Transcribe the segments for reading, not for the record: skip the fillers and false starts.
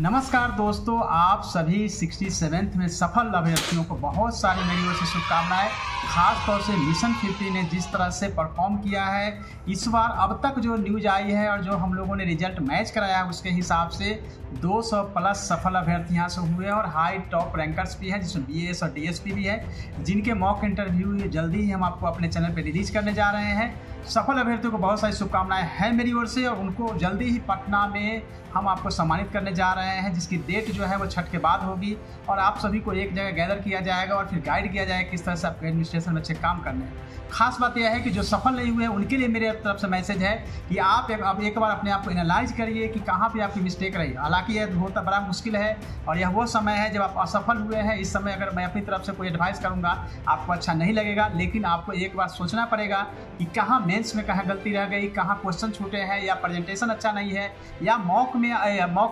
नमस्कार दोस्तों, आप सभी 67वें में सफल अभ्यर्थियों को बहुत सारी मेरी ओर से शुभकामनाएं। खास तौर से मिशन 50 ने जिस तरह से परफॉर्म किया है इस बार, अब तक जो न्यूज आई है और जो हम लोगों ने रिजल्ट मैच कराया है उसके हिसाब से 200 प्लस सफल अभ्यर्थी यहाँ से हुए हैं और हाई टॉप रैंकर्स भी हैं जिसमें BAS और DSP भी है, जिनके मॉक इंटरव्यू जल्दी ही हम आपको अपने चैनल पर रिलीज करने जा रहे हैं। सफल अभ्यर्थियों को बहुत सारी शुभकामनाएं हैं मेरी ओर से और उनको जल्दी ही पटना में हम आपको सम्मानित करने जा रहे हैं, जिसकी डेट जो है वो छठ के बाद होगी और आप सभी को एक जगह गैदर किया जाएगा और फिर गाइड किया जाएगा किस तरह से आपके एडमिनिस्ट्रेशन में अच्छे काम करने हैं। खास बात यह है कि जो सफल नहीं हुए उनके लिए मेरे तरफ से मैसेज है कि आप एक बार अपने आप को एनालाइज करिए कि कहाँ पर आपकी मिस्टेक रही। हालाँकि यह बहुत बड़ा मुश्किल है और यह वो समय है जब आप असफल हुए हैं। इस समय अगर मैं अपनी तरफ से कोई एडवाइस करूँगा आपको अच्छा नहीं लगेगा, लेकिन आपको एक बार सोचना पड़ेगा कि कहाँ मेंस में कहाँ गलती रह गई, कहाँ क्वेश्चन छूटे हैं या प्रेजेंटेशन अच्छा नहीं है या मॉक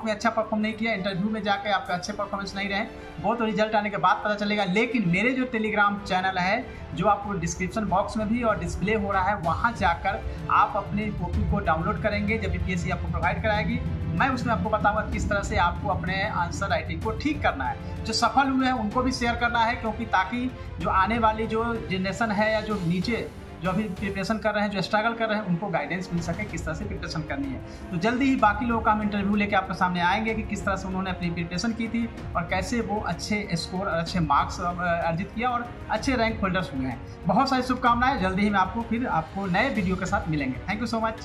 में अच्छा परफॉर्म नहीं किया, इंटरव्यू में जाकर आपका अच्छे परफॉर्मेंस नहीं रहे। वो तो रिजल्ट आने के बाद पता चलेगा, लेकिन मेरे जो टेलीग्राम चैनल है जो आपको डिस्क्रिप्शन बॉक्स में भी और डिस्प्ले हो रहा है वहाँ जाकर आप अपने कॉपी को डाउनलोड करेंगे जब BPSC आपको प्रोवाइड कराएगी। मैं उसमें आपको बताऊंगा किस तरह से आपको अपने आंसर राइटिंग को ठीक करना है। जो सफल हुए हैं उनको भी शेयर करना है, क्योंकि ताकि जो आने वाली जो जनरेशन है या जो नीचे जो अभी प्रिपरेशन कर रहे हैं, जो स्ट्रगल कर रहे हैं, उनको गाइडेंस मिल सके किस तरह से प्रिपरेशन करनी है। तो जल्दी ही बाकी लोगों का हम इंटरव्यू लेके आपके सामने आएंगे कि किस तरह से उन्होंने अपनी प्रिपरेशन की थी और कैसे वो अच्छे स्कोर और अच्छे मार्क्स अर्जित किया और अच्छे रैंक होल्डर्स हुए हैं। बहुत सारी शुभकामनाएं। जल्दी ही मैं आपको फिर नए वीडियो के साथ मिलेंगे। Thank you so much.